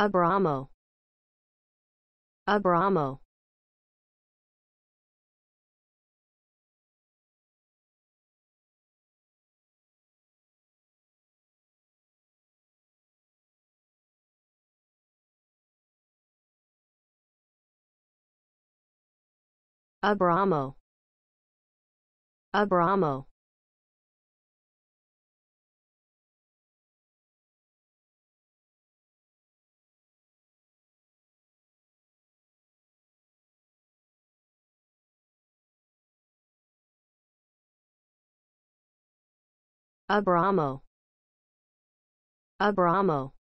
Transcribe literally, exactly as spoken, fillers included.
Abramo, Abramo. Abramo, Abramo. Abramo, Abramo.